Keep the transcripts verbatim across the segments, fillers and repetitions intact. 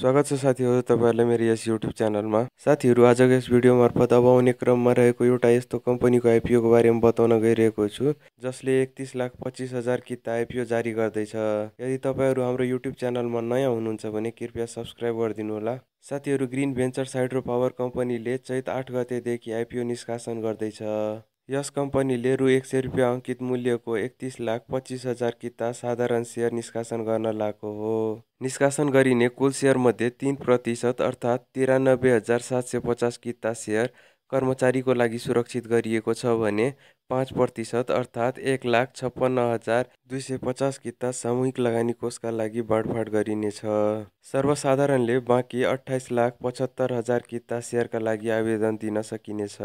स्वागत छ साथीहरु तपाईहरुलाई मेरो यस YouTube च्यानलमा। साथीहरु आजको यस भिडियो मार्फत अब आउने क्रममा रहेको एउटा यस्तो कम्पनीको आईपीओ को बारेमा बताउन गइरहेको छु जसले एकतीस लाख पच्चीस हजार किता आईपीओ जारी गर्दै छ। यदि तपाईहरु हाम्रो YouTube च्यानलमा नयाँ हुनुहुन्छ भने कृपया सब्स्क्राइब गरिदिनु होला। साथीहरु ग्रीन भेन्चर्स हाइड्रो पावर कम्पनीले चैत आठ गतेदेखि आईपीओ निष्कासन गर्दै छ। यस कम्पनीले रु एक सय रुपैयाँ अंकित मूल्यको एकतीस लाख पच्चीस हजार किता साधारण सेयर निष्कासन गर्न लागेको हो। निष्कासन गरिने कुल सेयर मध्ये तीन प्रतिशत अर्थात तिरानब्बे हजार सात सय पचास किता सेयर कर्मचारीको लागि सुरक्षित गरिएको छ भने पाँच प्रतिशत अर्थात एक लाख छप्पन्न हजार दुई सय पचास किता सामूहिक लगानी कोषका लागि बाँडफाँड गरिनेछ। सर्वसाधारणले बाँकी अट्ठाइस लाख पचहत्तर हजार किता सेयरका लागि आवेदन दिन सकिनेछ।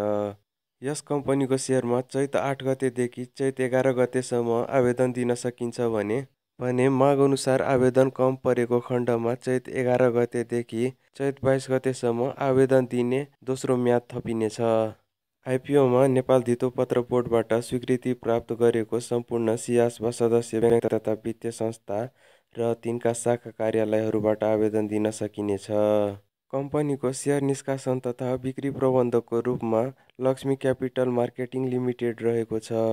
यस कम्पनीको सेयरमा चैत आठ गतेदेखि चैत एघार गतेसम्म आवेदन दिन सकिन्छ भने भने माग अनुसार आवेदन कम परेको खण्डमा चैत एघार गतेदेखि चैत बाइस गतेसम्म आवेदन दिने दोस्रो म्याद थपिनेछ। आईपीओमा नेपाल धितोपत्र बोर्डबाट स्वीकृति प्राप्त गरेको सम्पूर्ण सियास वा सदस्य बैंक तथा वित्तीय संस्था र तिनका शाखा कार्यालयहरूबाट आवेदन दिन सकिनेछ। कम्पनीको सेयर निष्कासन तथा बिक्री प्रबन्धकको रूपमा लक्ष्मी क्यापिटल मार्केटिङ लिमिटेड रहेको छ।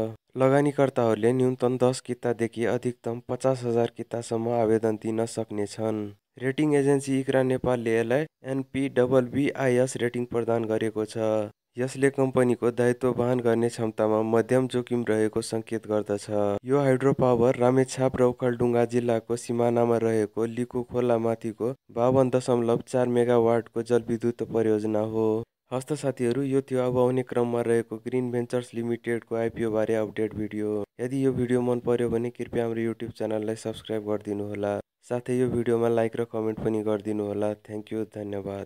लगानीकर्ताहरूले न्यूनतम दस कितादेखि अधिकतम पचास हजार कितासम्म आवेदन दिन सक्नेछन्। रेटिङ एजेन्सी इक्रा नेपालले यसलाई एनपीडी आई एस रेटिङ प्रदान गरेको छ। यसले कम्पनीको दायित्व वहन गर्ने क्षमतामा मध्यम जोखिम रहेको संकेत गर्दछ। यो हाइड्रो पावर रामेछाप र ओखलढुङ्गा जिल्लाको सिमानामा रहेको लिकुखोला माथिको बावन दशमलव चार मेगावाटको जलविद्युत परियोजना हो। हस्त साथीहरु, यो थियो अब आउने क्रममा रहेको ग्रीन भेन्चर्स लिमिटेडको आईपीओ बारे अपडेट भिडियो। यदि यो भिडियो मन पर्यो भने कृपया हाम्रो युट्युब च्यानललाई सब्स्क्राइब गरिदिनु होला। साथै यो भिडियोमा लाइक र कमेन्ट पनि गरिदिनु होला। थ्यांक यू, धन्यवाद।